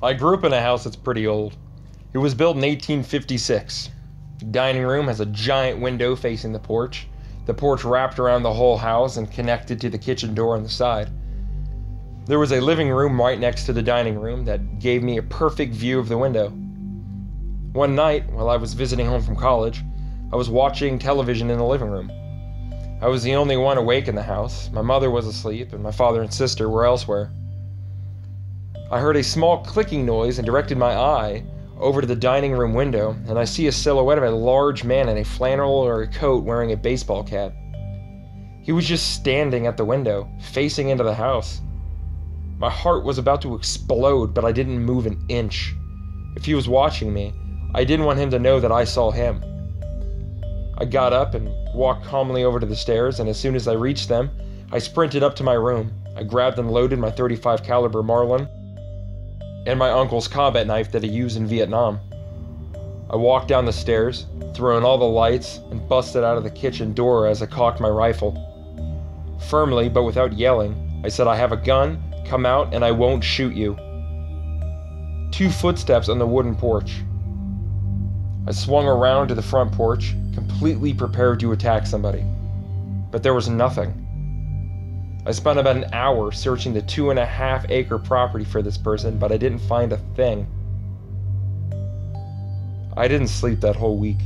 I grew up in a house that's pretty old. It was built in 1856. The dining room has a giant window facing the porch. The porch wrapped around the whole house and connected to the kitchen door on the side. There was a living room right next to the dining room that gave me a perfect view of the window. One night, while I was visiting home from college, I was watching television in the living room. I was the only one awake in the house. My mother was asleep, and my father and sister were elsewhere. I heard a small clicking noise and directed my eye over to the dining room window, and I see a silhouette of a large man in a flannel or a coat wearing a baseball cap. He was just standing at the window, facing into the house. My heart was about to explode, but I didn't move an inch. If he was watching me, I didn't want him to know that I saw him. I got up and walked calmly over to the stairs, and as soon as I reached them, I sprinted up to my room. I grabbed and loaded my .35 caliber Marlin and my uncle's combat knife that he used in Vietnam. I walked down the stairs, threw in all the lights, and busted out of the kitchen door as I cocked my rifle. Firmly, but without yelling, I said, "I have a gun, come out, and I won't shoot you." 2 footsteps on the wooden porch. I swung around to the front porch, completely prepared to attack somebody. But there was nothing. I spent about an hour searching the 2.5-acre property for this person, but I didn't find a thing. I didn't sleep that whole week.